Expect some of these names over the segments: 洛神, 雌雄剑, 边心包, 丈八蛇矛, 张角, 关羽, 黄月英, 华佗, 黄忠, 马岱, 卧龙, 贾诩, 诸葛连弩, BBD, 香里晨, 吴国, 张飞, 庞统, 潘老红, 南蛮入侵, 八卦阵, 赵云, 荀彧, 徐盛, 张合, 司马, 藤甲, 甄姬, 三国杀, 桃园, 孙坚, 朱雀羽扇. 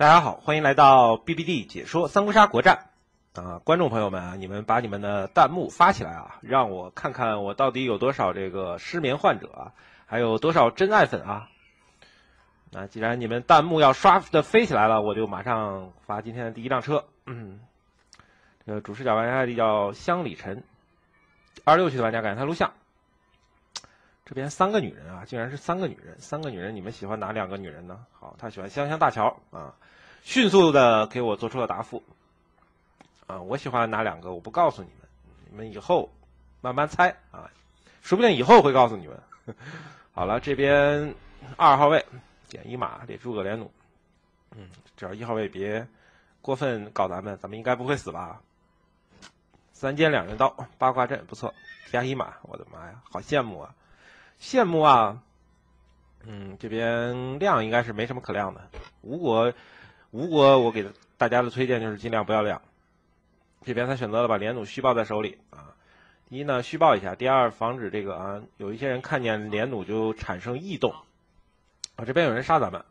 大家好，欢迎来到 BBD 解说三国杀国战啊！观众朋友们啊，你们把你们的弹幕发起来啊，让我看看我到底有多少这个失眠患者啊，还有多少真爱粉啊！那既然你们弹幕要刷的飞起来了，我就马上发今天的第一辆车。这个主视角玩家 ID 叫香里晨，26区的玩家感谢他录像。这边三个女人啊，竟然是三个女人，你们喜欢哪两个女人呢？好，他喜欢香香大乔啊。迅速的给我做出了答复，啊，我喜欢哪两个我不告诉你们，你们以后慢慢猜啊，说不定以后会告诉你们。好了，这边2号位点一码得诸葛连弩，只要1号位别过分搞咱们应该不会死吧？3尖2刃刀，8卦阵不错，加一码，我的妈呀，好羡慕啊，这边量应该是没什么可量的，吴国，我给大家的推荐就是尽量不要亮。这边他选择了把连弩虚报在手里啊。第一呢，虚报一下；第二，防止这个啊，有一些人看见连弩就产生异动啊。这边有人杀咱们，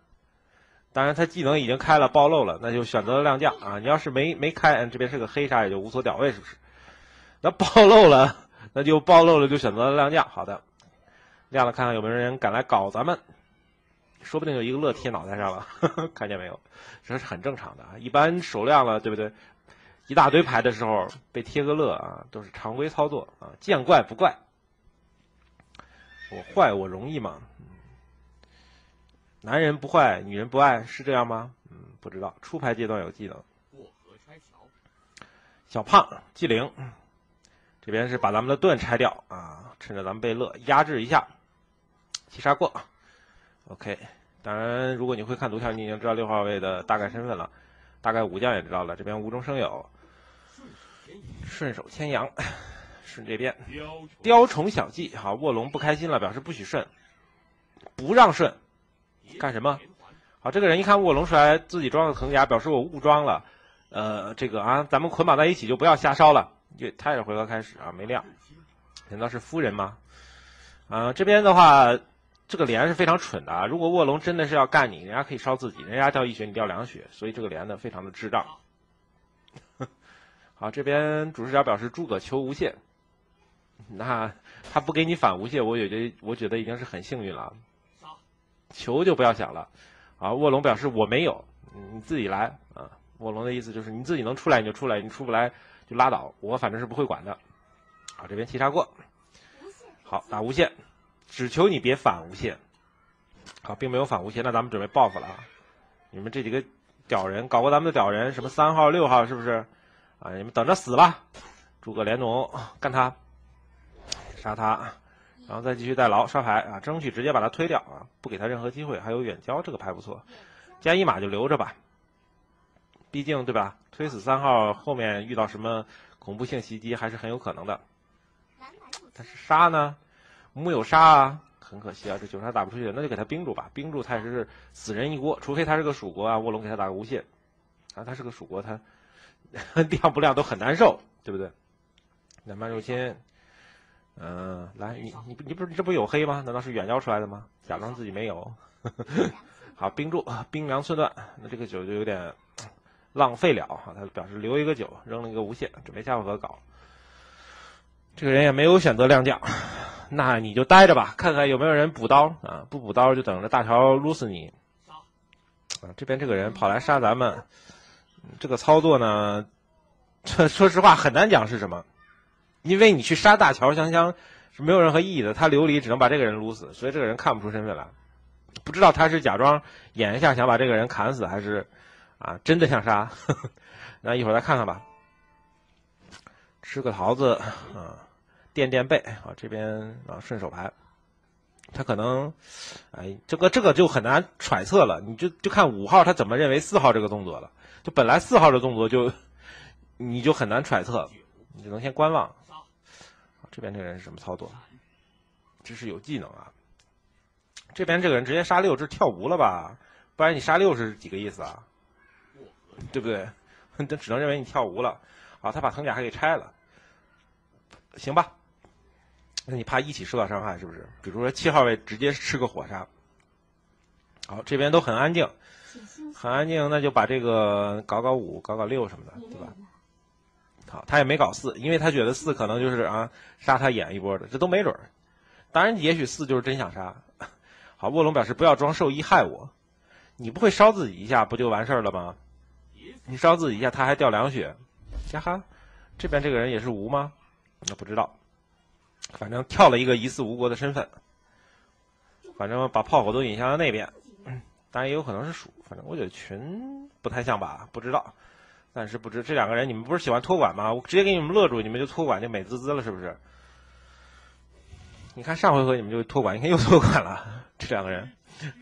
当然他技能已经开了，暴露了，那就选择了亮将啊。你要是没开，这边是个黑杀，也就无所屌位，是不是？那暴露了，就选择了亮将。好的，亮了看看有没有人敢来搞咱们。说不定有一个乐贴脑袋上了，看见没有？这是很正常的啊。一般手亮了，对不对？一大堆牌的时候被贴个乐啊，都是常规操作啊，见怪不怪。我坏我容易吗？男人不坏，女人不爱，是这样吗？不知道。出牌阶段有技能。小胖技灵，这边是把咱们的盾拆掉啊，趁着咱们被乐压制一下，七杀过。OK， 当然，如果你会看读条，你已经知道6号位的大概身份了，大概武将也知道了。这边无中生有，顺手牵羊，顺这边雕虫小技。好，卧龙不开心了，表示不许顺，不让顺，干什么？好，这个人一看卧龙出来，自己装了藤甲，表示我误装了。这个啊，咱们捆绑在一起就不要瞎烧了。他也是回合开始啊，没亮，难道是夫人吗？啊，这边的话。这个连是非常蠢的啊！如果卧龙真的是要干你，人家可以烧自己，人家掉1血，你掉2血，所以这个连呢非常的智障。好，这边主视角表示诸葛求无懈，那他不给你反无懈，我觉得已经是很幸运了。求就不要想了啊！卧龙表示我没有，你自己来啊！卧龙的意思就是你自己能出来你就出来，你出不来就拉倒，我反正是不会管的。好，这边七杀过，好打无懈。只求你别反无懈，好，并没有反无懈，那咱们准备报复了啊！你们这几个屌人，搞过咱们的屌人，什么3号、6号是不是？啊，你们等着死吧！诸葛连弩干他，杀他，然后再继续带牢刷牌啊，争取直接把他推掉啊，不给他任何机会。还有远交这个牌不错，加一码就留着吧，毕竟对吧？推死3号后面遇到什么恐怖性袭击还是很有可能的。但是杀呢？木有杀啊，很可惜啊，这9杀打不出去，那就给他冰住吧，冰住他也是死人一锅，除非他是个蜀国啊，卧龙给他打个无懈，啊，他是个蜀国，他亮不亮都很难受，对不对？南蛮入侵，来你这不有黑吗？难道是远交出来的吗？假装自己没有，好冰住，冰凉寸断，那这个酒就有点浪费了啊，他表示留一个酒，扔了一个无懈，准备下回合搞，这个人也没有选择亮将。那你就待着吧，看看有没有人补刀啊！不补刀就等着大乔撸死你。啊，这边这个人跑来杀咱们，这个操作呢，说实话很难讲是什么，因为你去杀大乔香香是没有任何意义的，他流离只能把这个人撸死，所以这个人看不出身份来，不知道他是假装演一下想把这个人砍死，还是啊真的想杀呵呵。那一会儿再看看吧，吃个桃子啊。垫背啊，这边啊顺手牌，他可能，哎，这个就很难揣测了，你就看5号他怎么认为4号这个动作了，就本来4号的动作就，你就很难揣测，你只能先观望。啊、这边这个人是什么操作？这是有技能啊。这边这个人直接杀6，这跳舞了吧？不然你杀6是几个意思啊？对不对？他只能认为你跳舞了。啊，他把藤甲还给拆了，行吧。那你怕一起受到伤害是不是？比如说7号位直接吃个火杀，好，这边都很安静，很安静，那就把这个搞5，搞6什么的，对吧？好，他也没搞4，因为他觉得4可能就是啊杀他演一波的，这都没准儿。当然，也许4就是真想杀。好，卧龙表示不要装兽医害我，你不会烧自己一下不就完事儿了吗？你烧自己一下，他还掉2血，呀哈！这边这个人也是无吗？那不知道，反正跳了一个疑似无国的身份，反正把炮火都引向了那边。当然也有可能是鼠，反正我觉得群不太像吧，不知道，暂时不知。这两个人你们不是喜欢托管吗？我直接给你们勒住，你们就托管就美滋滋了，是不是？你看上回合你们就托管，你看又托管了，这两个人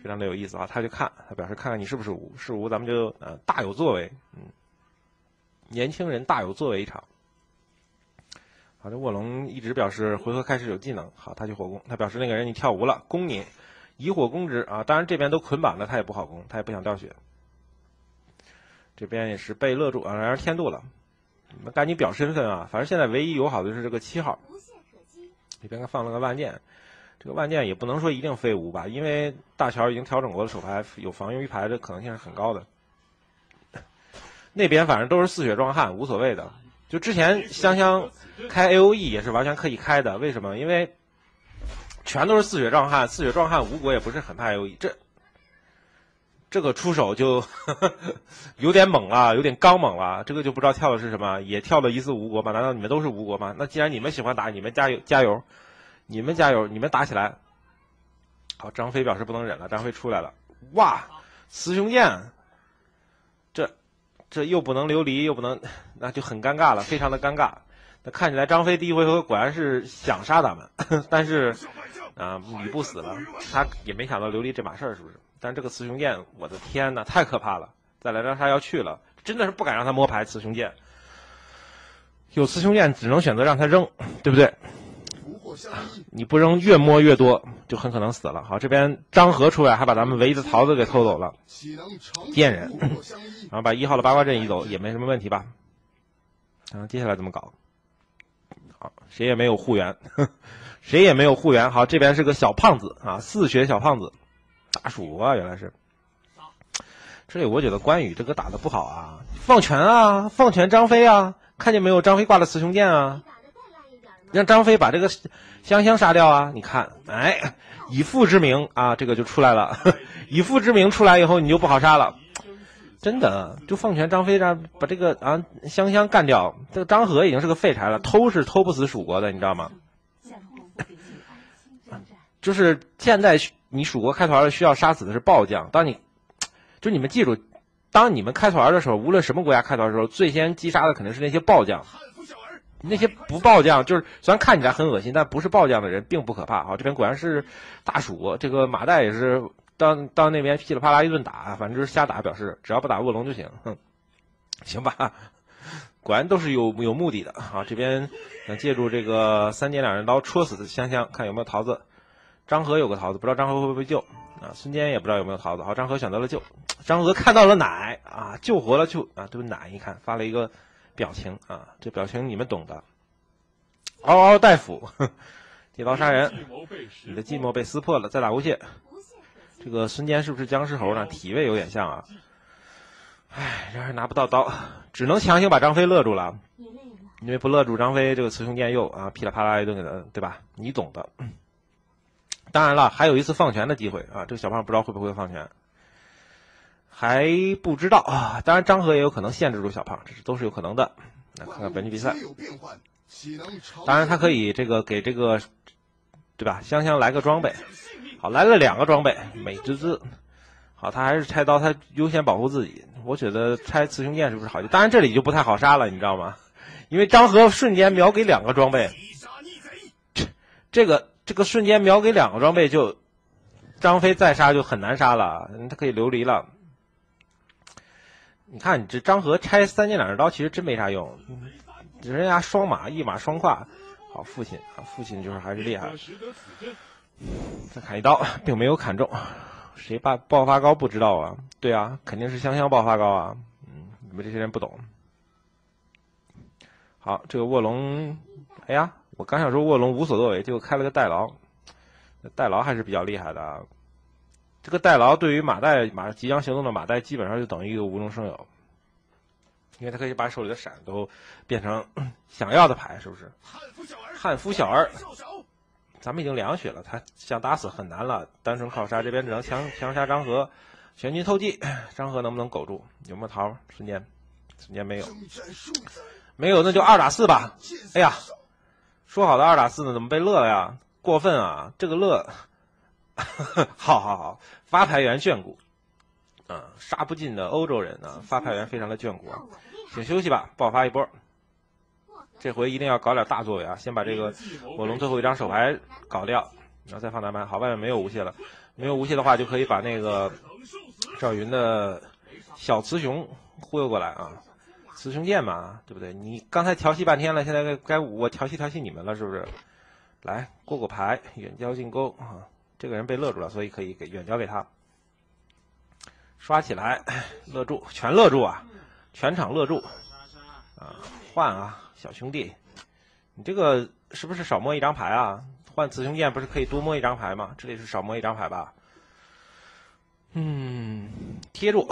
非常的有意思啊。他就看，他表示看看你是不是无，是无咱们就大有作为，年轻人大有作为一场。好，这卧龙一直表示回合开始有技能，好，他去火攻，他表示那个人你跳无了，攻你。以火攻之啊，当然这边都捆绑了，他也不好攻，他也不想掉血。这边也是被勒住啊，然而天妒了，你们赶紧表身份啊！反正现在唯一友好的就是这个7号，这边放了个万箭，这个万箭也不能说一定非无吧，因为大乔已经调整过了手牌，有防御一排的可能性是很高的。那边反正都是4血壮汉，无所谓的。就之前香开 AOE 也是完全可以开的，为什么？因为全都是4血壮汉，4血壮汉吴国也不是很怕 AOE， 这个出手就有点猛了，有点刚猛了，这个就不知道跳的是什么，也跳了一次吴国吧？难道你们都是吴国吗？那既然你们喜欢打，你们加油加油，你们加油，你们打起来！好，张飞表示不能忍了，张飞出来了，哇，雌雄剑，这又不能流离，又不能，那就很尴尬了，非常的尴尬。那看起来张飞第一回合果然是想杀他们，但是。啊，你不死了，他也没想到琉璃这码事儿，是不是？但这个雌雄剑，我的天呐，太可怕了！再来张杀要去了，真的是不敢让他摸牌。雌雄剑有雌雄剑，只能选择让他扔，对不对？你不扔，越摸越多，就很可能死了。好，这边张合出来，还把咱们唯一的桃子给偷走了，贱人！然后把1号的八卦阵移走，也没什么问题吧？然后接下来怎么搞？好，谁也没有护援。谁也没有护援，好，这边是个小胖子啊，4血小胖子，大鼠啊，原来是。这里我觉得关羽这个打的不好啊，放权啊，放权张飞啊，看见没有，张飞挂了雌雄剑啊，让张飞把这个香杀掉啊，你看，哎，以父之名啊，这个就出来了，以父之名出来以后你就不好杀了，真的，就放权张飞让把这个啊香干掉，这个张合已经是个废柴了，偷是偷不死蜀国的，你知道吗？就是现在你蜀国开团了，需要杀死的是暴将。就你们记住，当你们开团的时候，无论什么国家开团的时候，最先击杀的肯定是那些暴将。那些不暴将，就是虽然看起来很恶心，但不是暴将的人并不可怕啊。这边果然是大蜀，这个马岱也是到那边噼里啪啦一顿打，反正就是瞎打，表示只要不打卧龙就行。哼，行吧，果然都是有目的的啊。这边想借助这个3点两刃刀戳死香，看有没有桃子。张合有个桃子，不知道张合会不会救啊？孙坚也不知道有没有桃子。好，张合选择了救。张合看到了奶啊，救活了就啊，对奶一看发了一个表情啊，这表情你们懂的。嗷嗷待哺，借刀杀人，你的计谋被撕破了。再打无懈，这个孙坚是不是僵尸猴呢？体位有点像啊。唉，然而拿不到刀，只能强行把张飞勒住了。因为不勒住张飞，这个雌雄剑又啊噼里啪啦一顿给他，对吧？你懂的。当然了，还有一次放权的机会啊！这个小胖不知道会不会放权，还不知道啊。当然，张合也有可能限制住小胖，这都是有可能的。来看看本局比赛，当然他可以这个给这个，对吧？香来个装备，好，来了2个装备，美滋滋。好，他还是拆刀，他优先保护自己。我觉得拆雌雄剑是不是好？当然这里就不太好杀了，你知道吗？因为张合瞬间秒给2个装备，这个瞬间秒给2个装备就，张飞再杀就很难杀了，他可以流离了。你看，你这张合拆3件两刃刀其实真没啥用，人家双马一马双胯，好父亲啊，父亲就是还是厉害。再砍一刀，并没有砍中，谁爆发高不知道啊？对啊，肯定是香爆发高啊。你们这些人不懂。好，这个卧龙，哎呀。我刚想说卧龙无所作为，结果开了个代劳，代劳还是比较厉害的啊。这个代劳对于马岱即将行动的马岱，基本上就等于一个无中生有，因为他可以把手里的闪都变成想要的牌，是不是？悍夫小儿，咱们已经两血了，他想打死很难了，单纯靠杀，这边只能强杀张合，全军透计，张合能不能苟住？有没有桃？瞬间没有，没有那就2打4吧。哎呀，说好的2打4呢，怎么被乐了呀？过分啊，这个乐。好，发牌员眷顾，啊，杀不尽的欧洲人呢、啊，发牌员非常的眷顾啊，请休息吧，爆发一波，这回一定要搞点大作为啊，先把这个火龙最后一张手牌搞掉，然后再放大牌。好，外面没有无懈了，没有无懈的话，就可以把那个赵云的小雌雄忽悠过来啊，雌雄剑嘛，对不对？你刚才调戏半天了，现在该我调戏你们了，是不是？来过过牌，远交近攻啊。这个人被勒住了，所以可以给远交给他，刷起来，勒住，全勒住啊，全场勒住啊，换啊，小兄弟，你这个是不是少摸一张牌啊？换雌雄剑不是可以多摸一张牌吗？这里是少摸一张牌吧？嗯，贴住，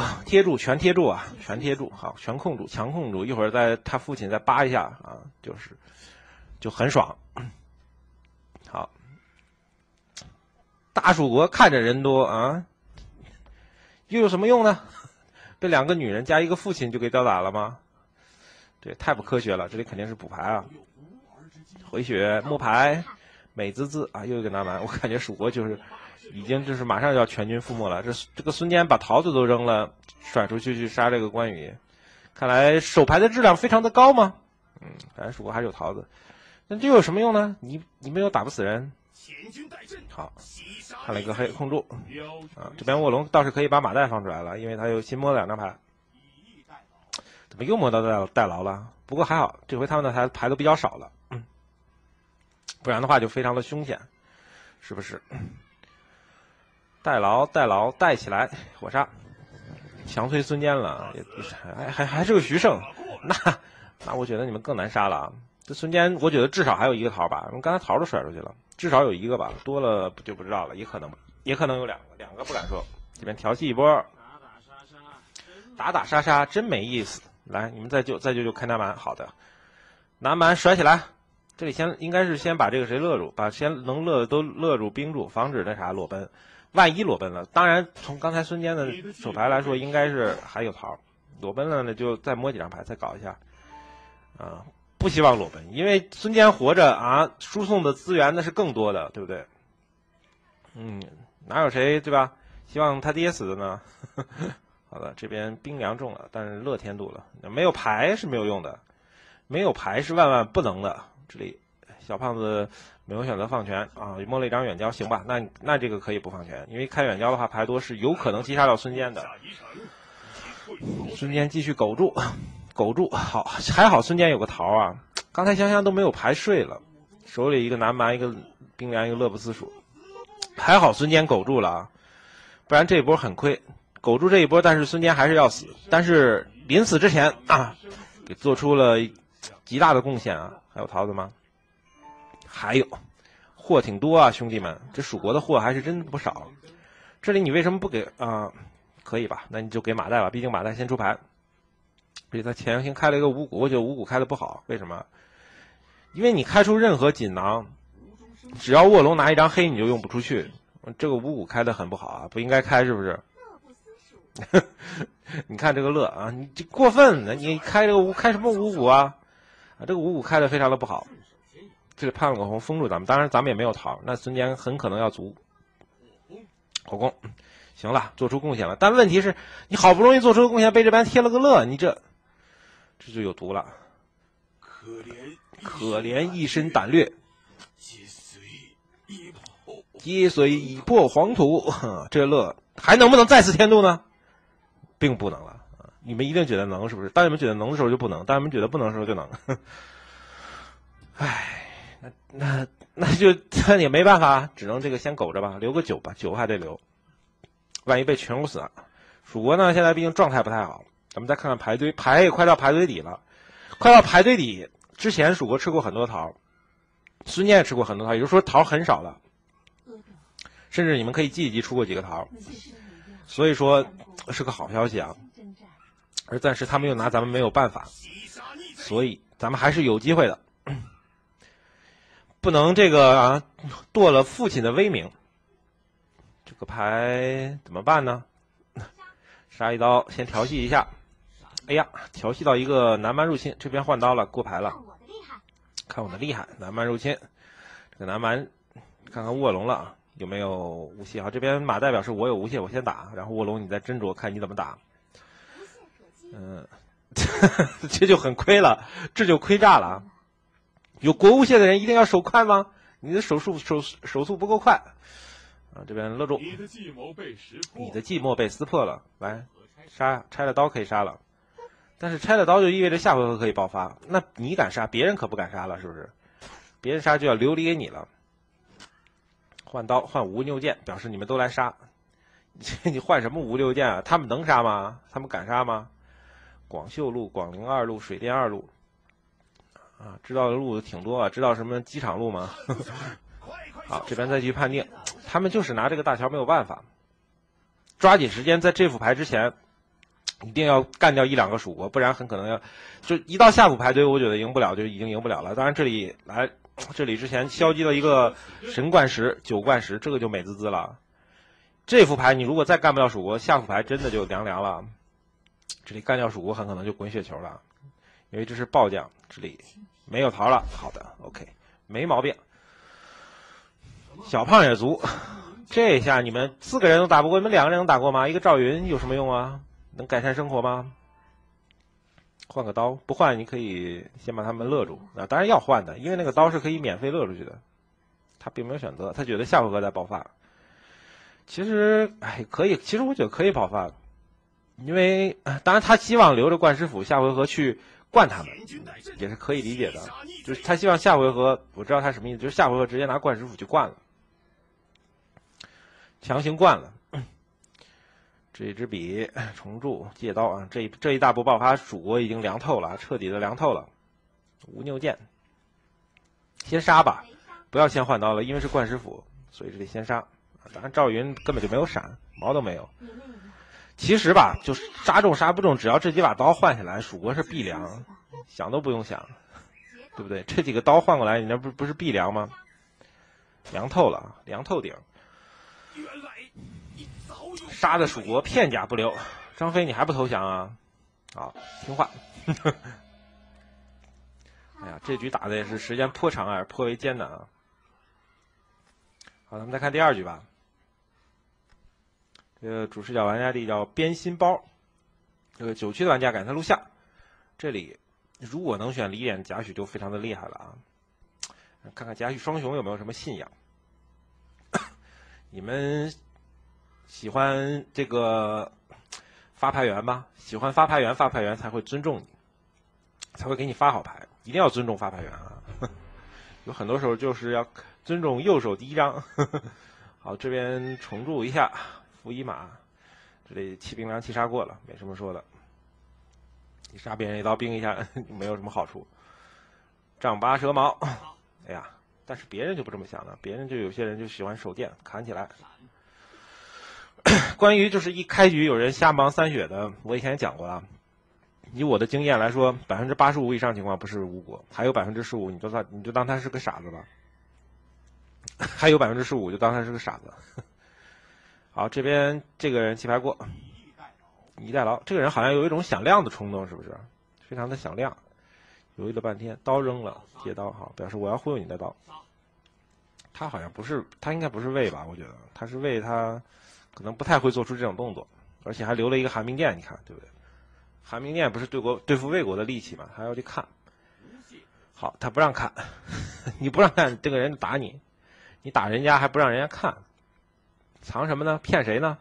全贴住啊，全贴住，好，全控住，强控住，一会儿再他父亲再扒一下啊，就很爽，好。大蜀国看着人多啊，又有什么用呢？被两个女人加一个父亲就给吊打了吗？这太不科学了！这里肯定是补牌啊，回血摸牌，美滋滋啊，又一个拿完，我感觉蜀国已经马上就要全军覆没了。这个孙坚把桃子都扔了，甩出去杀这个关羽，看来手牌的质量非常的高吗？嗯，反正蜀国还是有桃子，那这有什么用呢？你没有打不死人。好，看了一个黑控住啊，这边卧龙倒是可以把马岱放出来了，因为他又新摸了2张牌。怎么又摸到代劳了？不过还好，这回他们的牌都比较少了，不然的话就非常的凶险，是不是？代劳带起来火杀，强推孙坚了，还是个徐盛，那我觉得你们更难杀了啊。这孙坚，我觉得至少还有一个桃吧，我们刚才桃都甩出去了，至少有一个吧，多了就不知道了，也可能有两个不敢说。这边调戏一波，打打杀杀，真没意思。来，你们再救开南蛮，好的，南蛮甩起来，这里应该是先把这个谁勒住，把先能勒的都勒住冰住，防止那啥裸奔。万一裸奔了，当然从刚才孙坚的手牌来说，应该是还有桃，裸奔了呢就再摸几张牌，再搞一下，啊。不希望裸奔，因为孙坚活着啊，输送的资源那是更多的，对不对？嗯，哪有谁对吧？希望他爹死的呢？好的，这边冰凉中了，但是乐天度了，没有牌是没有用的，没有牌是万万不能的。这里小胖子没有选择放权啊，摸了一张远交，行吧？那这个可以不放权，因为开远交的话，牌多是有可能击杀到孙坚的。孙坚继续苟住。苟住好，还好孙坚有个桃啊！刚才香都没有牌睡了，手里一个南蛮，一个冰凉，一个乐不思蜀，还好孙坚苟住了啊！不然这一波很亏。苟住这一波，但是孙坚还是要死。但是临死之前啊，给做出了极大的贡献啊！还有桃子吗？还有，货挺多啊，兄弟们，这蜀国的货还是真不少。这里你为什么不给啊？可以吧？那你就给马岱吧，毕竟马岱先出牌。所以他前行开了一个五谷，我觉得五谷开的不好，为什么？因为你开出任何锦囊，只要卧龙拿一张黑，你就用不出去。这个五谷开的很不好啊，不应该开，是不是？你看这个乐啊，你这过分了，你开这个开什么五谷啊？啊，这个五谷开的非常的不好。这里潘老红封住咱们，当然咱们也没有逃，那孙坚很可能要卒。火攻，行了，做出贡献了，但问题是，你好不容易做出的贡献被这边贴了个乐，你这。这就有毒了，可怜一身胆略，皆随已破黄土。这乐还能不能再次添堵呢？并不能了。你们一定觉得能，是不是？当你们觉得能的时候就不能，当你们觉得不能的时候就能。唉，那也没办法，只能这个先苟着吧，留个9吧，9还得留，万一被全部死啊。蜀国呢，现在毕竟状态不太好。咱们再看看排堆，牌也快到排堆底了，快到排堆底之前，蜀国吃过很多桃，孙坚也吃过很多桃，也就是说桃很少了，甚至你们可以记一记出过几个桃。所以说是个好消息啊，而暂时他们又拿咱们没有办法，所以咱们还是有机会的，不能这个啊堕了父亲的威名。这个牌怎么办呢？杀一刀，先调戏一下。哎呀，调戏到一个南蛮入侵，这边换刀了，过牌了。看我的厉害，南蛮入侵，这个南蛮看看卧龙了啊，有没有无懈啊？这边马代表是我有无懈，我先打，然后卧龙你再斟酌看你怎么打。这就很亏了，这就亏炸了啊！有国无懈的人一定要手快吗？你的手速不够快啊！这边勒住，你的计谋被撕破了，来杀，拆了刀可以杀了。但是拆了刀就意味着下回合可以爆发，那你敢杀，别人可不敢杀了，是不是？别人杀就要留理给你了。换刀换无六剑，表示你们都来杀。你换什么无六剑啊？他们能杀吗？他们敢杀吗？广秀路、广陵二路、水淀二路，啊，知道的路挺多啊，知道什么机场路吗？好，这边再去判定，他们就是拿这个大桥没有办法。抓紧时间，在这副牌之前。一定要干掉一两个蜀国，不然很可能要就一到下府排队，我觉得赢不了就已经赢不了了。当然这里之前消极了一个神冠石、九冠石，这个就美滋滋了。这副牌你如果再干不掉蜀国，下府排真的就凉凉了。这里干掉蜀国很可能就滚雪球了，因为这是暴将，这里没有桃了。好的 ，OK， 没毛病。小胖也足，这下你们四个人都打不过，你们两个人能打过吗？一个赵云有什么用啊？能改善生活吗？换个刀，不换你可以先把他们勒住啊！当然要换的，因为那个刀是可以免费勒出去的。他并没有选择，他觉得下回合再爆发。其实，哎，可以，其实我觉得可以爆发，因为当然他希望留着冠师府下回合去灌他们，也是可以理解的。就是他希望下回合，我知道他什么意思，就是下回合直接拿冠师府去灌了，强行灌了。这支笔重铸借刀啊，这一大波爆发，蜀国已经凉透了，彻底的凉透了。无牛剑，先杀吧，不要先换刀了，因为是冠师府，所以这里先杀。当然赵云根本就没有闪，毛都没有。其实吧，就杀中杀不中，只要这几把刀换下来，蜀国是必凉，想都不用想，对不对？这几个刀换过来，你那不是必凉吗？凉透了，凉透顶。杀的蜀国片甲不留，张飞你还不投降啊？好，听话。哎呀，这局打的也是时间颇长啊，颇为艰难啊。好，咱们再看第二局吧。这个主视角玩家里叫边心包，这个九区的玩家改成录像。这里如果能选李典贾诩就非常的厉害了啊。看看贾诩双雄有没有什么信仰？你们。喜欢这个发牌员吧？喜欢发牌员，发牌员才会尊重你，才会给你发好牌。一定要尊重发牌员啊！有很多时候就是要尊重右手第一张。好，这边重铸一下，伏一马，这里气冰凉气杀过了，没什么说的。你杀别人一刀冰一下，没有什么好处。丈八蛇矛，哎呀，但是别人就不这么想了，别人就有些人就喜欢手电砍起来。关于就是一开局有人瞎忙三血的，我以前也讲过了。以我的经验来说，85%以上情况不是无果，还有15%你就当他是个傻子吧。还有15%就当他是个傻子。好，这边这个人弃牌过，一代劳，这个人好像有一种想亮的冲动，是不是？非常的想亮，犹豫了半天，刀扔了，借刀好，表示我要忽悠你的刀。他好像不是，他应该不是为吧？我觉得他是为他。可能不太会做出这种动作，而且还留了一个寒冰殿，你看对不对？寒冰殿不是对付魏国的利器嘛，还要去看。好，他不让看，你不让看，这个人打你，你打人家还不让人家看，藏什么呢？骗谁呢？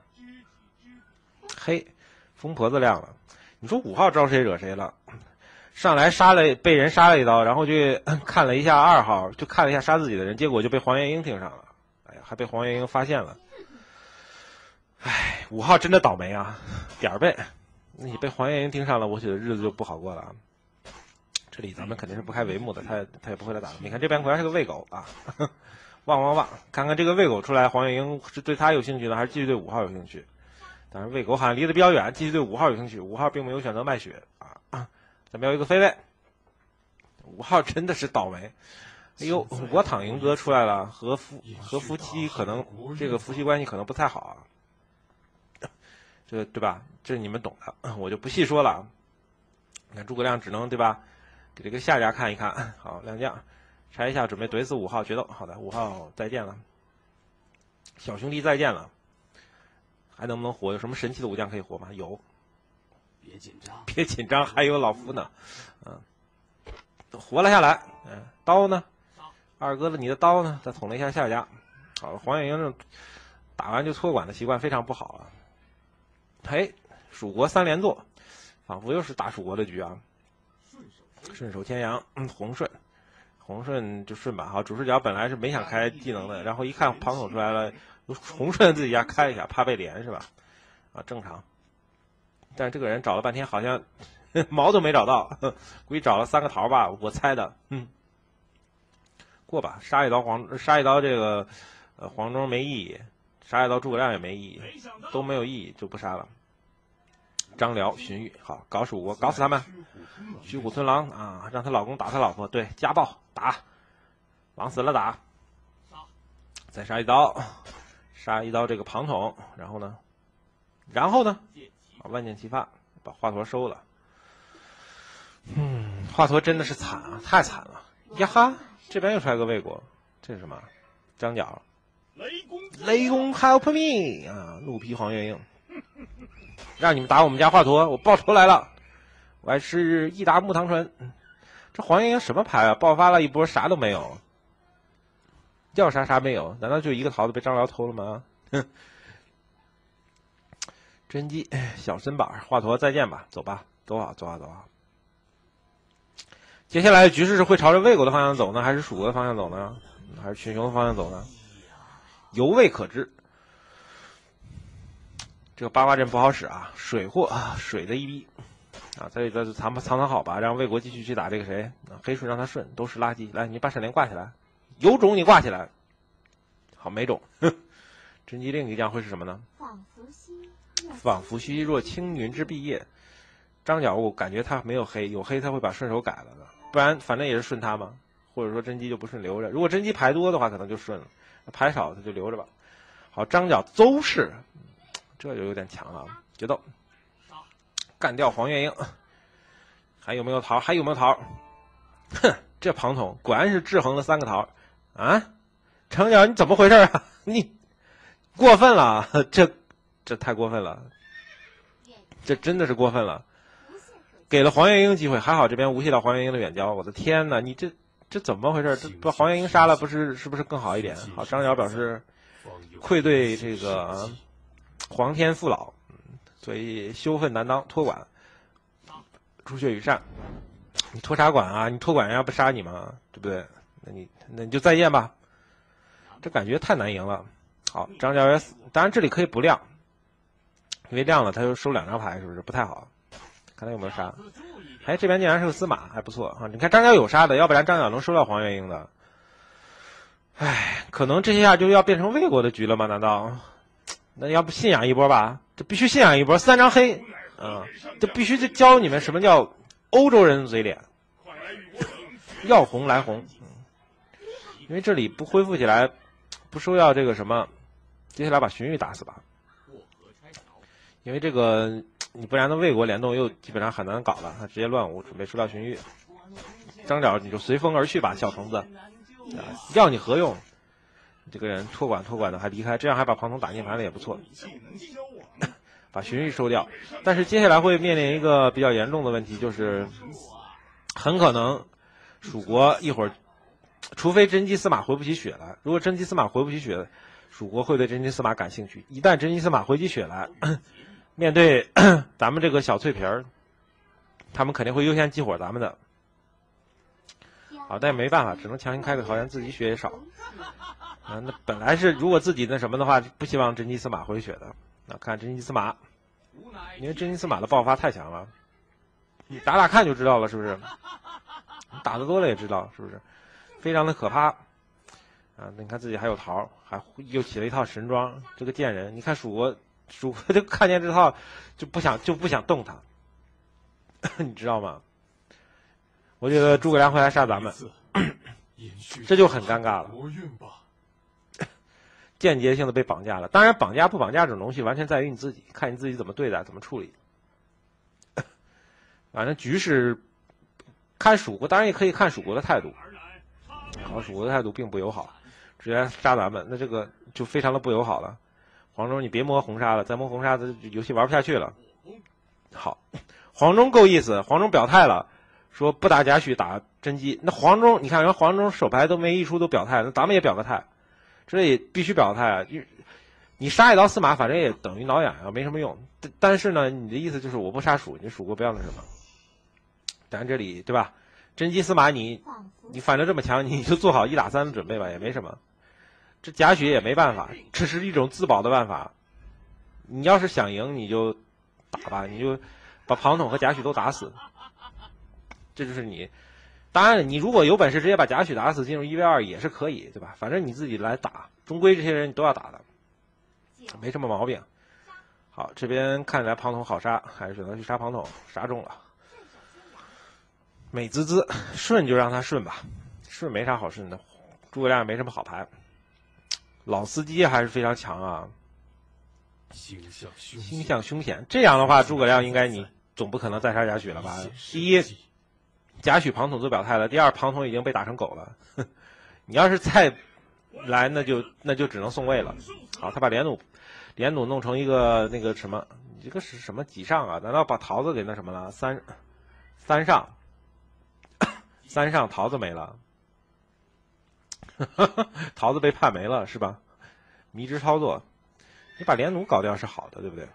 嘿，疯婆子亮了，你说5号招谁惹谁了？上来杀了被人杀了一刀，然后去看了一下2号，就看了一下杀自己的人，结果就被黄元英盯上了，哎呀，还被黄元英发现了。唉，5号真的倒霉啊，点儿背。那你被黄元英盯上了，我觉得日子就不好过了啊。这里咱们肯定是不开帷幕的，他也不会来打。你看这边果然是个喂狗啊，旺旺旺！看看这个喂狗出来，黄月英是对他有兴趣呢，还是继续对五号有兴趣？当然喂狗好像离得比较远，继续对五号有兴趣。五号并没有选择卖血啊，咱们要一个飞位。五号真的是倒霉。哎呦，我躺赢哥出来了，和夫妻可能这个夫妻关系可能不太好啊，这个对吧？这你们懂的，我就不细说了。你看诸葛亮只能对吧，给这个下家看一看。好，亮将拆一下，准备怼死五号决斗。好的，五号再见了，小兄弟再见了，还能不能活？有什么神奇的武将可以活吗？有，别紧张，还有老夫呢，嗯。活了下来，嗯，刀呢？二哥的你的刀呢？再捅了一下下家。好了，黄月英这种打完就搓管的习惯非常不好啊。嘿，蜀国三连坐，仿佛又是打蜀国的局啊。顺手牵羊，红顺就顺吧。好，主视角本来是没想开技能的，然后一看庞统出来了，红顺自己家开一下，怕被连是吧？啊，正常。但是这个人找了半天，好像。毛都没找到，估计找了3个桃吧，我猜的。嗯，过吧，杀一刀这个，黄忠没意义，杀一刀诸葛亮也没意义，都没有意义就不杀了。张辽、荀彧，好，搞蜀国，搞死他们。徐虎吞狼啊，让她老公打她老婆，对，家暴打，往死了打。再杀一刀这个庞统，然后呢，万箭齐发，把华佗收了。嗯，华佗真的是惨啊，太惨了呀哈！这边又出来个魏国，这是什么？张角，雷公 ，help me 啊！鹿皮黄月英，让你们打我们家华佗，我报仇来了！我还是一打木糖醇。这黄月英什么牌啊？爆发了一波，啥都没有，要啥啥没有，难道就一个桃子被张辽偷了吗？哼！甄姬，小身板，华佗再见吧，走吧，走啊！接下来的局势是会朝着魏国的方向走呢，还是蜀国的方向走呢，还是群雄的方向走呢？犹未可知。这个八卦阵不好使啊，水货啊，水的一逼啊！再藏好吧，让魏国继续去打这个谁啊？黑顺让他顺，都是垃圾。来，你把闪灵挂起来，有种你挂起来。好，没种。甄姬令一将会是什么呢？仿佛兮若青云之蔽夜。张角我感觉他没有黑，有黑他会把顺手改了的，不然反正也是顺他嘛，或者说甄姬就不顺留着。如果甄姬牌多的话，可能就顺了；牌少他就留着吧。好，张角邹氏，这就有点强了。决斗，干掉黄月英，还有没有桃？哼，这庞统果然是制衡了3个桃啊！张角你怎么回事啊？你过分了，这太过分了，这真的是过分了。给了黄月英机会，还好这边无懈到黄月英的远交。我的天哪，你这怎么回事？这把黄月英杀了，是不是更好一点？好，张角表示愧对这个皇天父老，所以羞愤难当，托管。朱雀羽扇，你托啥管啊？你托管人家不杀你吗？对不对？那你就再见吧。这感觉太难赢了。好，张角也死，当然这里可以不亮，因为亮了他就收2张牌，是不是不太好？看他有没有杀，哎，这边竟然是个司马，还不错啊！你看张角有杀的，要不然张角能收到黄月英的。哎，可能这下就要变成魏国的局了吗？难道？那要不信仰一波吧？这必须信仰一波，3张黑，这必须就教你们什么叫欧洲人嘴脸，要红来红。因为这里不恢复起来，不收要这个什么，接下来把荀彧打死吧，因为这个。你不然的魏国联动又基本上很难搞了，他直接乱舞，准备收掉荀彧。张角你就随风而去吧，小虫子，要你何用？这个人托管的还离开，这样还把庞统打进盘里也不错，把荀彧收掉。但是接下来会面临一个比较严重的问题，就是很可能蜀国一会儿，除非甄姬司马回不起血来，如果甄姬司马回不起血来，蜀国会对甄姬司马感兴趣。一旦甄姬司马回起血来，面对咱们这个小脆皮儿，他们肯定会优先激活咱们的。好，但也没办法，只能强行开个桃园，自己血也少。啊，那本来是如果自己那什么的话，不希望甄姬司马回血的。那看甄姬司马，因为甄姬司马的爆发太强了，你打看就知道了，是不是？打得多了也知道，是不是？非常的可怕。啊，你看自己还有桃，还又起了一套神装，这个贱人，你看蜀国就看见这套就不想动他，你知道吗？我觉得诸葛亮会来杀咱们，这就很尴尬了。间接性的被绑架了。当然，绑架不绑架这种东西，完全在于你自己，看你自己怎么对待，怎么处理。反正局势，看蜀国，当然也可以看蜀国的态度。好，蜀国的态度并不友好，直接杀咱们，那这个就非常的不友好了。黄忠，你别摸红砂了，再摸红砂，这游戏玩不下去了。好，黄忠够意思，黄忠表态了，说不打贾诩，打甄姬。那黄忠，你看人黄忠手牌都没一出都表态，那咱们也表个态。这也必须表态啊！你杀一刀司马，反正也等于挠痒痒，没什么用。但是呢，你的意思就是我不杀蜀，你蜀国不要那什么。咱这里对吧？甄姬司马你反正这么强，你就做好一打三的准备吧，也没什么。这贾诩也没办法，这是一种自保的办法。你要是想赢，你就打吧，你就把庞统和贾诩都打死。这就是你。当然，你如果有本事直接把贾诩打死，进入1v2也是可以，对吧？反正你自己来打，终归这些人你都要打的，没什么毛病。好，这边看起来庞统好杀，还是选择去杀庞统，杀中了，美滋滋。顺就让他顺吧，顺没啥好顺的，诸葛亮也没什么好牌。老司机还是非常强啊，星象凶险。这样的话，诸葛亮应该你总不可能再杀贾诩了吧？第一。贾诩、庞统都表态了。第二，庞统已经被打成狗了，你要是再来，那就只能宋魏了。好，他把连弩弄成一个那个什么，你这个是什么几上啊？难道把桃子给那什么了？三上桃子没了，桃子被判没了是吧？迷之操作，你把连弩搞掉是好的，对不对？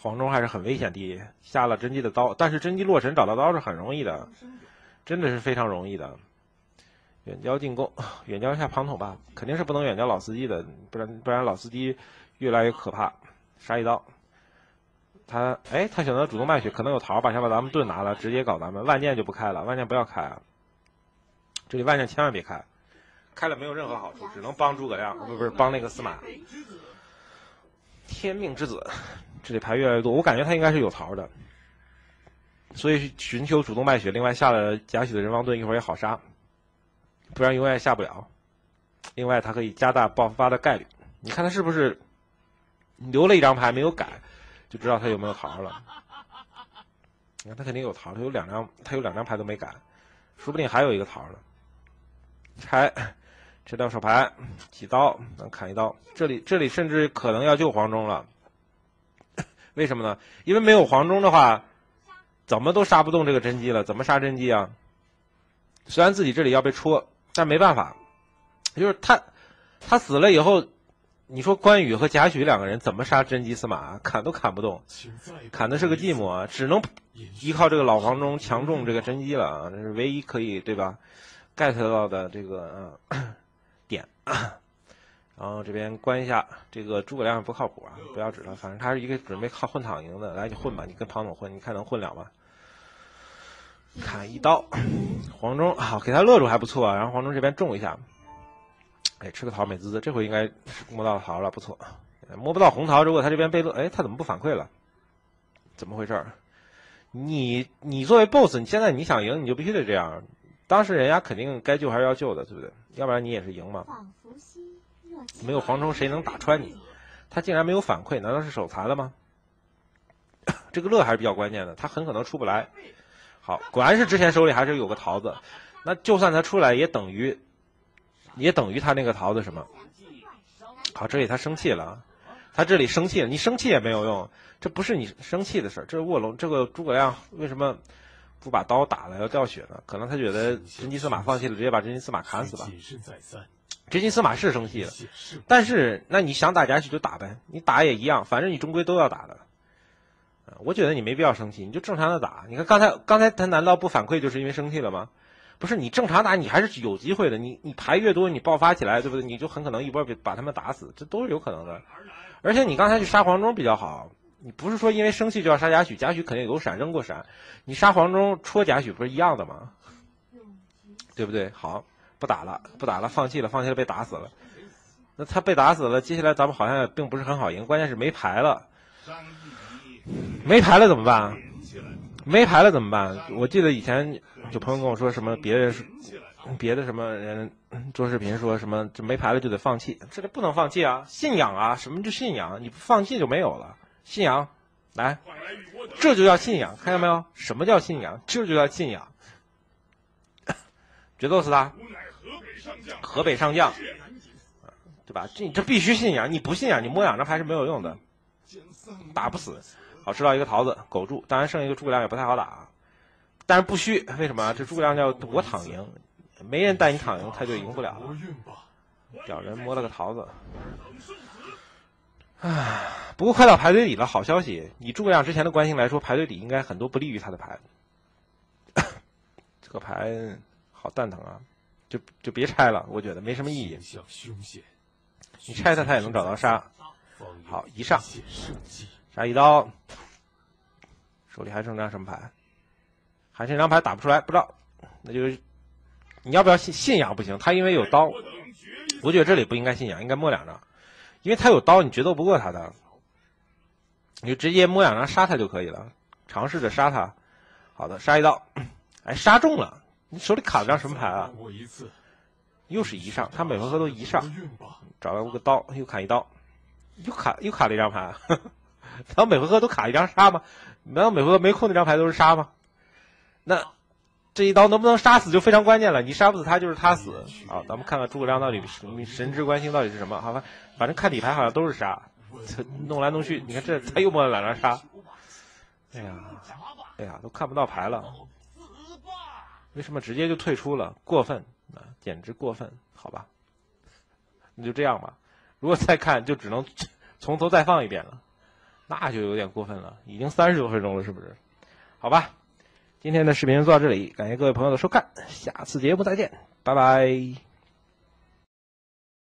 黄忠还是很危险的，下了甄姬的刀，但是甄姬洛神找到刀是很容易的，真的是非常容易的。远交进攻，远交一下庞统吧，肯定是不能远交老司机的，不然老司机越来越可怕。杀一刀，他选择主动卖血，可能有桃，把先把咱们盾拿了，直接搞咱们。万箭就不开了，万箭不要开啊，这里万箭千万别开，开了没有任何好处，只能帮诸葛亮，不是帮那个司马。天命之子。这里牌越来越多，我感觉他应该是有桃的，所以寻求主动卖血。另外下了贾诩的人王盾，一会儿也好杀，不然永远下不了。另外他可以加大爆发的概率，你看他是不是留了一张牌没有改，就知道他有没有桃了。你看他肯定有桃，他有两张牌都没改，说不定还有一个桃呢。拆掉手牌，几刀能砍一刀，这里甚至可能要救黄忠了。为什么呢？因为没有黄忠的话，怎么都杀不动这个甄姬了。怎么杀甄姬啊？虽然自己这里要被戳，但没办法。就是他死了以后，你说关羽和贾诩两个人怎么杀甄姬司马？砍都砍不动，砍的是个寂寞，只能依靠这个老黄忠强中这个甄姬了啊！这是唯一可以对吧 ？get 到的这个点。然后这边关一下，这个诸葛亮不靠谱啊，不要指他，反正他是一个准备靠混躺赢的。来，你混吧，你跟庞统混，你看能混了吗？砍一刀，黄忠好，给他勒住还不错啊。然后黄忠这边中一下，哎，吃个桃美滋滋，这回应该是摸到桃了，不错。摸不到红桃，如果他这边被勒，哎，他怎么不反馈了？怎么回事？你作为 boss， 你现在你想赢，你就必须得这样。当时人家肯定该救还是要救的，对不对？要不然你也是赢嘛。没有黄忠，谁能打穿你？他竟然没有反馈，难道是手残了吗？这个乐还是比较关键的，他很可能出不来。好，果然是之前手里还是有个桃子，那就算他出来，也等于他那个桃子什么？好，这里他生气了，他这里生气了，你生气也没有用，这不是你生气的事儿，这是卧龙。这个诸葛亮为什么不把刀打了要掉血呢？可能他觉得甄姬司马放弃了，直接把甄姬司马砍死吧。真金司马是生气了，但是那你想打贾诩就打呗，你打也一样，反正你终归都要打的。我觉得你没必要生气，你就正常的打。你看刚才他难道不反馈就是因为生气了吗？不是，你正常打你还是有机会的。你牌越多，你爆发起来，对不对？你就很可能一波把他们打死，这都是有可能的。而且你刚才去杀黄忠比较好，你不是说因为生气就要杀贾诩，贾诩肯定有闪扔过闪，你杀黄忠戳贾诩不是一样的吗？对不对？好。不打了，放弃了，被打死了。那他被打死了，接下来咱们好像也并不是很好赢，关键是没牌了。没牌了怎么办？没牌了怎么办？我记得以前有朋友跟我说什么别的什么人做视频说什么这没牌了就得放弃，这个不能放弃啊，信仰啊，什么就信仰，你不放弃就没有了，信仰，来，这就叫信仰，看见没有？什么叫信仰？这就叫信仰。决斗死他，河北上将，对吧？这必须信仰，你不信仰，你摸两张牌是没有用的，打不死。好，吃到一个桃子，苟住，当然剩一个诸葛亮也不太好打啊，但是不虚，为什么？这诸葛亮叫我躺赢。没人带你躺赢，他就赢不了了。屌人摸了个桃子，唉，不过快到排队底了，好消息！以诸葛亮之前的关系来说，排队底应该很多不利于他的牌。这个牌好蛋疼啊，就别拆了，我觉得没什么意义。你拆它，它也能找到杀。好，一上杀一刀，手里还剩张什么牌？还剩张牌打不出来，不知道，那就是。你要不要信仰不行，他因为有刀，我觉得这里不应该信仰，应该摸两张，因为他有刀，你决斗不过他的，你就直接摸两张杀他就可以了，尝试着杀他。好的，杀一刀，哎，杀中了，你手里卡了张什么牌啊？又是一上，他每回合都一上，找到个刀，又砍一刀，又卡了一张牌、啊，然后每回合都卡一张杀吗？难道每回合没空那张牌都是杀吗？那。这一刀能不能杀死就非常关键了，你杀不死他就是他死。好、咱们看看诸葛亮到底神之关心到底是什么？好吧，反正看底牌好像都是杀，弄来弄去，你看这他又摸了两张杀。哎呀，都看不到牌了。为什么直接就退出了？过分啊，简直过分！好吧，那就这样吧。如果再看，就只能从头再放一遍了，那就有点过分了。已经30多分钟了，是不是？好吧。今天的视频就到这里，感谢各位朋友的收看，下次节目再见，拜拜。